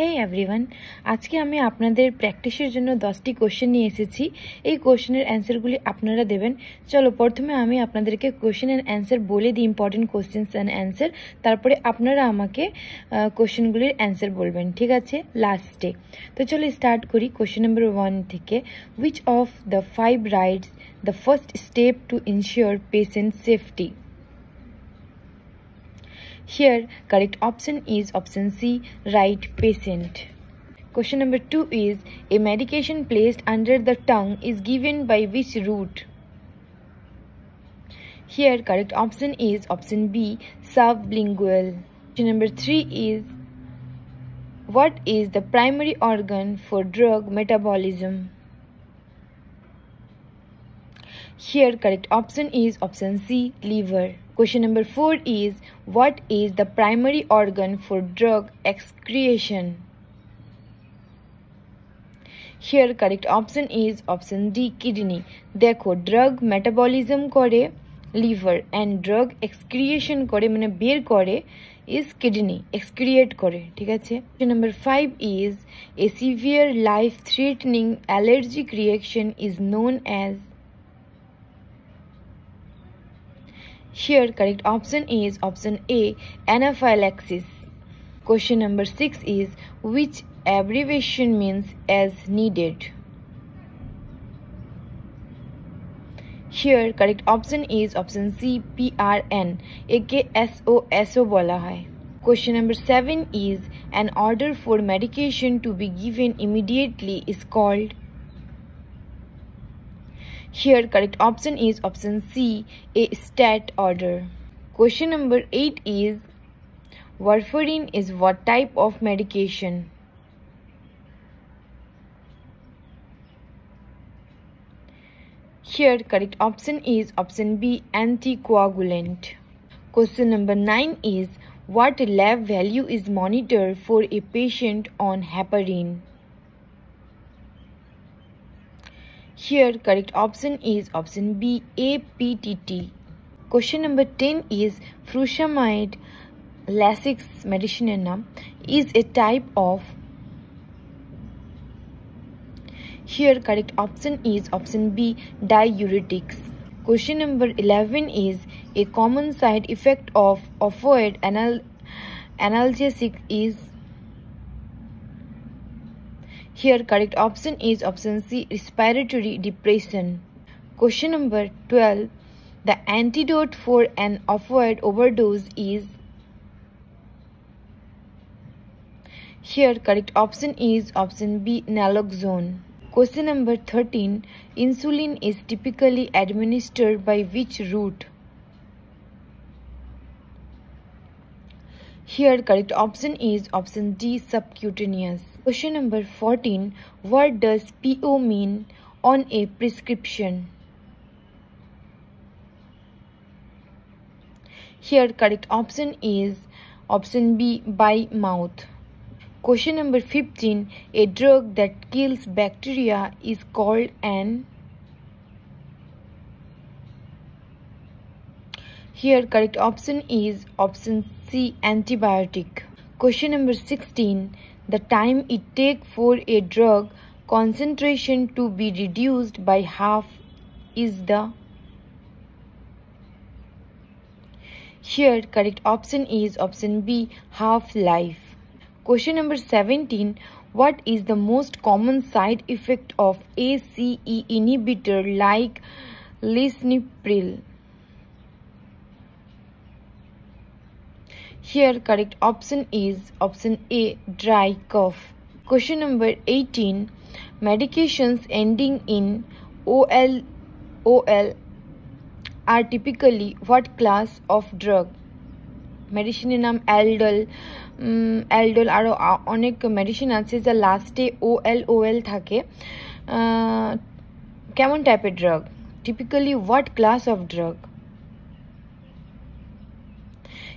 Hey everyone आज के आमी आपनादेर प्रैक्टिसेर जोन्नो 10टी कोश्चेन निये एसेछि। एई कोश्चेनेर आंसरगुली आपनारा देबेन। चलो प्रथमे आमी आपनादेरके कोश्चेन एंड आंसर बोले दिई, इम्पोर्टेंट कोश्चेन्स एंड आंसर, तारपरे आपनारा आमाके कोश्चेनगुलिर आंसर बोलबेन, ठीक आछे? लास्टे तो चलो स्टार्ट करी। कोश्चेन नम्बर 1 थेके, which of the 5 rights the first step to ensure patient safety? Here, correct option is option C, right patient. Question number 2 is, a medication placed under the tongue is given by which route? Here, correct option is option B, sublingual. Question number 3 is, what is the primary organ for drug metabolism? Here, correct option is option C, liver. Question number 4 is, what is the primary organ for drug excretion? Here, correct option is option D, kidney. देखो drug metabolism करे liver and drug excretion करे माने बेर करे is kidney, excrete करे, ठीक आछे? Question number 5 is, a severe life-threatening allergic reaction is known as? Here, correct option is option A, anaphylaxis. Question number 6 is, which abbreviation means as needed? Here, correct option is option C, PRN. Eke SOSO bola hai. Question number 7 is, an order for medication to be given immediately is called? Here, correct option is option C, a stat order. Question number 8 is, Warfarin is what type of medication? Here, correct option is option B, anticoagulant. Question number 9 is, what lab value is monitored for a patient on heparin? Here, correct option is option B, APTT. Question number 10 is, frusemide, lasix medicine name, is a type of? Here, correct option is option B, diuretics. Question number 11 is, a common side effect of opioid analgesic is? Here, correct option is option C, respiratory depression. Question number 12. The antidote for an opioid overdose is? Here, correct option is option B, naloxone. Question number 13. Insulin is typically administered by which route? Here, correct option is option D, subcutaneous. Question number 14. What does PO mean on a prescription? Here, correct option is option B, by mouth. Question number 15. A drug that kills bacteria is called an? Here, correct option is option C, antibiotic. Question number 16. The time it takes for a drug concentration to be reduced by half is the? Here, correct option is option B, half-life. Question number 17. What is the most common side effect of ACE inhibitor like lisinopril? Here, correct option is option A, dry cough. Question number 18. Medications ending in OL are typically what class of drug? Medicine name aldol, aldol aro onek medicine ache ja last e OL thake, kemon type of drug, typically what class of drug?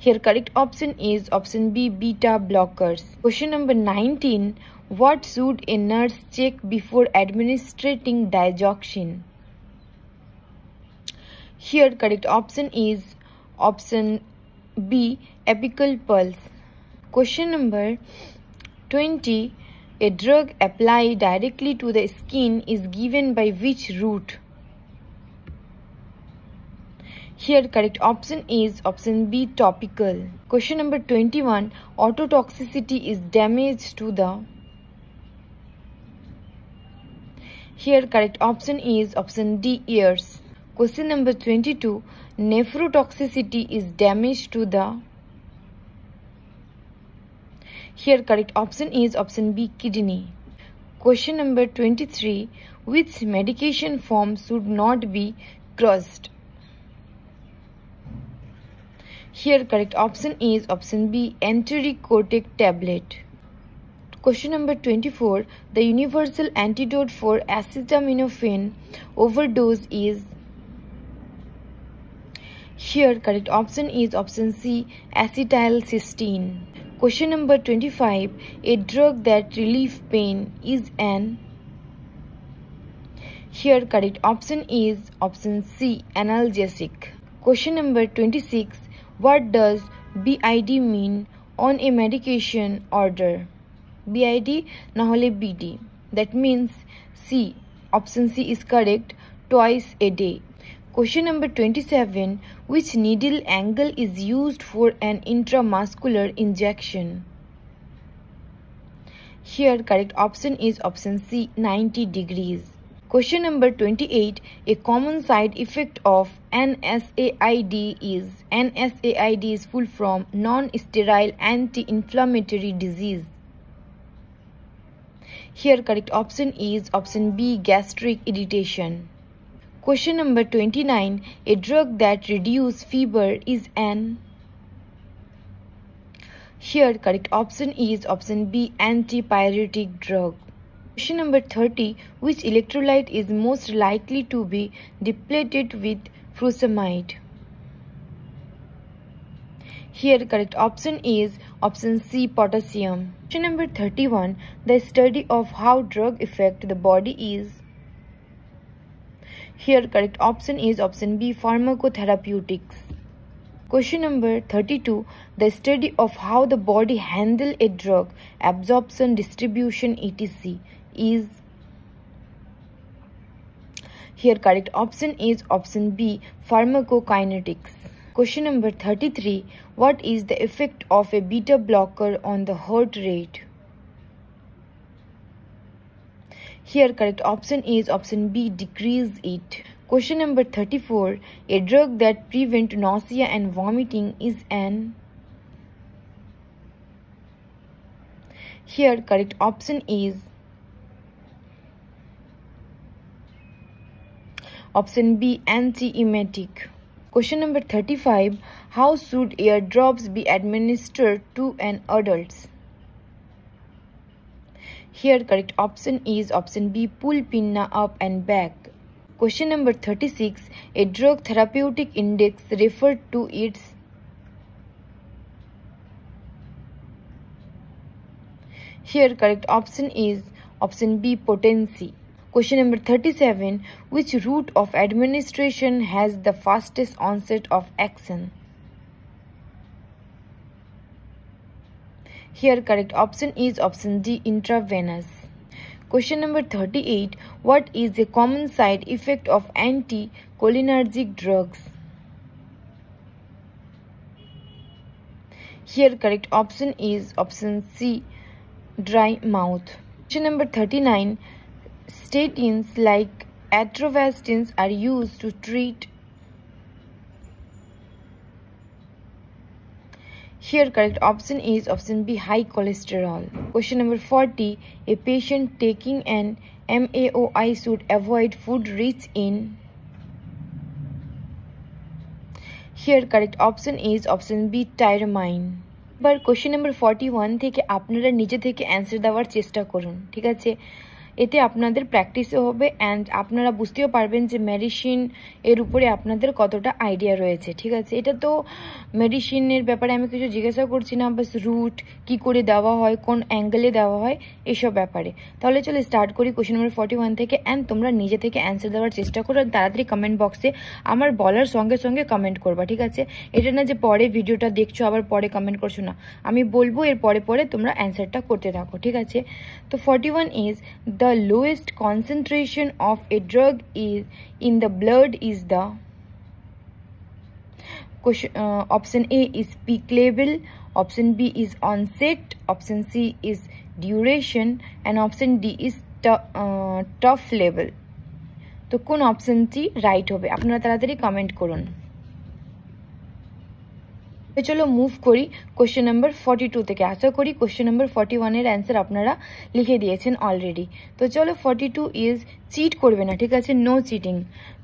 Here, correct option is option B, beta blockers. Question number 19. What should a nurse check before administering digoxin? Here, correct option is option B, apical pulse. Question number 20. A drug applied directly to the skin is given by which route? Here correct option is option B, topical. Question number 21. Ototoxicity is damage to the. Here correct option is option D, ears. Question number 22. Nephrotoxicity is damage to the. Here correct option is option B, kidney. Question number 23. Which medication form should not be crushed? Here correct option is option B, enteric-coated tablet. Question number 24. The universal antidote for acetaminophen overdose is. Here correct option is option C, acetylcysteine. Question number 25. A drug that relieves pain is an. Here correct option is option C, analgesic. Question number 26. What does BID mean on a medication order? BID na hole BD. That means C. Option C is correct, twice a day. Question number 27. Which needle angle is used for an intramuscular injection? Here correct option is option C, 90 degrees. Question number 28. A common side effect of NSAID is. NSAID is full from non-sterile anti-inflammatory disease. Here correct option is option B, gastric irritation. Question number 29. A drug that reduces fever is an. Here correct option is option B, antipyretic drug. Question number 30. Which electrolyte is most likely to be depleted with frusemide? Here correct option is option C, potassium. Question number 31. The study of how drug affect the body is. Here correct option is option B, pharmacotherapeutics. Question number 32. The study of how the body handles a drug, absorption, distribution, etc. is. Here correct option is option B, pharmacokinetics. Question number 33. What is the effect of a beta blocker on the heart rate? Here correct option is option B, decrease it. Question number 34. A drug that prevents nausea and vomiting is an. Here correct option is option B, antiemetic. Question number 35. How should ear drops be administered to an adult? Here correct option is option B, pull pinna up and back. Question number 36. A drug therapeutic index referred to its. Here correct option is option B, potency. Question number 37. Which route of administration has the fastest onset of action? Here correct option is option D, intravenous. Question number 38. What is a common side effect of anticholinergic drugs? Here correct option is option C, dry mouth. Question number 39. Statins like atrovestins are used to treat. Here correct option is option B, high cholesterol. Question number 40. A patient taking an MAOI should avoid food rich in. Here correct option is option B, tyramine. But question number 41 থেকে আপনারা নিজে থেকে answer দেওয়ার চেষ্টা করুন, ঠিক আছে? এতে আপনাদের প্র্যাকটিসও হবে অ্যান্ড আপনারা বুঝতেও পারবেন যে মেডিসিন এর উপরে আপনাদের কতটা আইডিয়া রয়েছে। ঠিক আছে, এটা তো মেডিসিনের ব্যাপারে আমি কিছু জিজ্ঞাসা করছি না, বাস রুট কি করে দেওয়া হয়, কোন অ্যাঙ্গেলে দেওয়া হয় এসব ব্যাপারে। তাহলে চলো স্টার্ট করি কোশ্চেন নম্বর 41 থেকে, অ্যান্ড তোমরা নিজে থেকে অ্যান্সার দেওয়ার চেষ্টা করো। তাড়াতাড়ি কমেন্ট বক্সে আমার বলার সঙ্গে সঙ্গে কমেন্ট করবা। ঠিক আছে, এটা না যে পরে ভিডিওটা দেখছো আবার পরে কমেন্ট করছো, না, আমি বলবো এর পরে পরে তোমরা অ্যান্সারটা করতে থাকো। ঠিক আছে, তো 41 is the lowest concentration of a drug is in the blood is the option A is peak level, option B is onset, option C is duration and option D is trough level. তো কোন অপশনটি right হবে আপনারা তাড়াতাড়ি comment করুন। চলো move করি question number 42 থেকে। আশা করি কোশ্চেন নাম্বার 41 এর অ্যান্সার আপনারা লিখে দিয়েছেন অলরেডি। তো চলো 42 ইজ চিট করবে না, ঠিক আছে, নো চিটিং।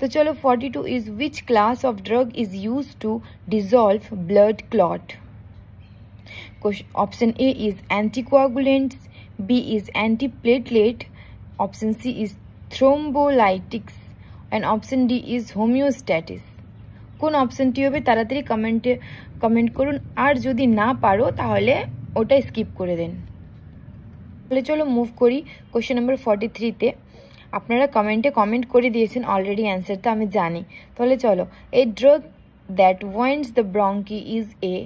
তো চলো 42 is which class of drug is use to dissolve blood clot. Option A is anticoagulants, B is antiplatelet, option C is thrombolytics and option D is homeostasis. কোন অপশনটি হবে তাড়াতাড়ি কমেন্ট করুন, আর যদি না পারো তাহলে ওটা স্কিপ করে দেন। তাহলে চলো মুভ করি কোশ্চেন নাম্বার 43-তে। আপনারা কমেন্ট করে দিয়েছেন অলরেডি অ্যান্সারটা আমি জানি। তাহলে চলো, এ ড্রাগ দ্যাট ওয়াইন্ডস the bronchi is a,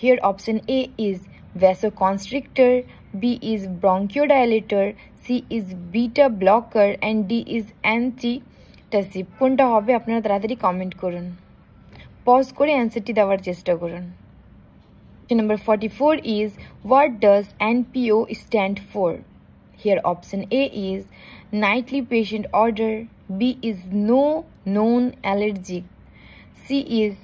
here option A is vasoconstrictor, B is bronchodilator, C is beta blocker and D is antitussive. কোনটা হবে আপনারা তাড়াতাড়ি কমেন্ট করুন, পজ করে অ্যান্সারটি দেওয়ার চেষ্টা করুন। Number 44 is what does NPO stand for. Here option A is nightly patient order, B is no non allergic, C is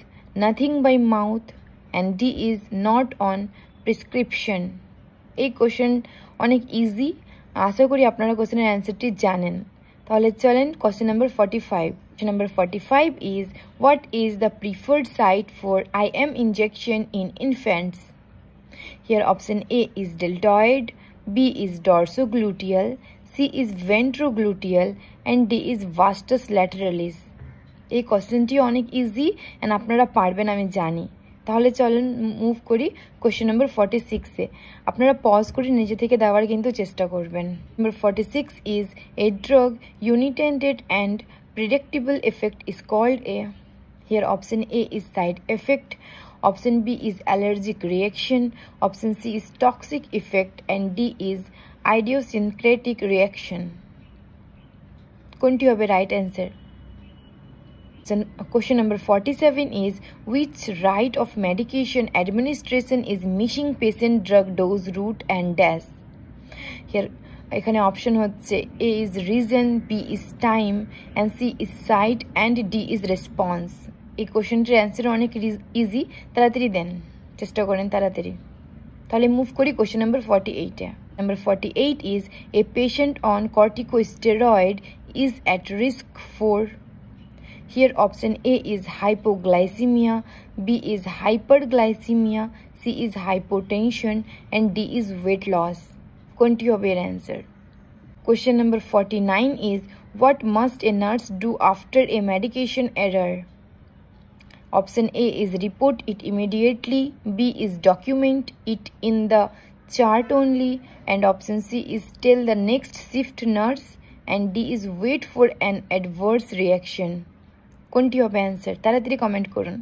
nothing by mouth and D is not on prescription. এই question অনেক easy, আশা করি আপনারা কোশ্চেনের অ্যান্সারটি জানেন। তাহলে চলেন question number 45। Question number 45 is what is the preferred site for IM injection in infants? Here option A is deltoid, B is dorsogluteal, C is ventrogluteal and D is vastus lateralis. এই কোশ্চেনটি অনেক easy and আপনারা পারবেন আমি জানি। তাহলে চলুন move করি কোশ্চেন নাম্বার 46-এ। আপনারা পজ করে নিজে থেকে দেওয়ার কিন্তু চেষ্টা করবেন। Number 46 is a drug unintended and predictable effect is called a. Here option A is side effect, option B is allergic reaction, option C is toxic effect and D is idiosyncratic reaction. Konti hobe right answer. So question number 47 is which right of medication administration is missing patient drug dose route and dash. Here এখানে option হচ্ছে A is reason, B is time and C is side and D is response. এই কোশ্চেনটির answer অনেক easy, তাড়াতাড়ি দেন, চেষ্টা করেন তাড়াতাড়ি। তাহলে মুভ করি কোশ্চেন নাম্বার 48-এ। Number 48 is a patient on corticosteroid is at risk for. Here option A is hypoglycaemia, B is hyperglycaemia, C is hypotension and D is weight loss. কোনটি হবে এর answer? Question number 49 is what must a nurse do after a medication error. Option A is report it immediately, B is document it in the chart only and option C is tell the next shift nurse and D is wait for an adverse reaction. কোনটি হবে answer তাড়াতাড়ি comment করুন।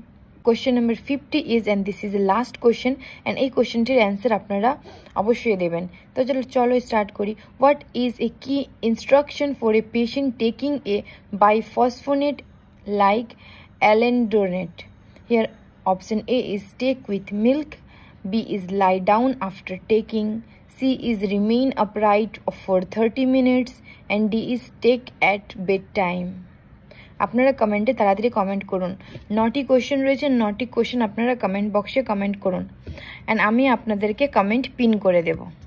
Question number 50 is and this is a last question and এই কোশ্চেনটির answer আপনারা অবশ্যই দেবেন। তো চলো স্টার্ট করি। What is a key instruction for a patient taking a bisphosphonate like alendronate. Here option A is take with milk, B is lie down after taking, C is remain upright for 30 minutes and D is take at bed time. আপনারা কমেন্টে তাড়াতাড়ি comment করুন। 9টি question রয়েছে, 9টি question আপনারা comment বক্সে comment করুন অ্যান্ড আমি আপনাদেরকে কমেন্ট পিন করে দেবো।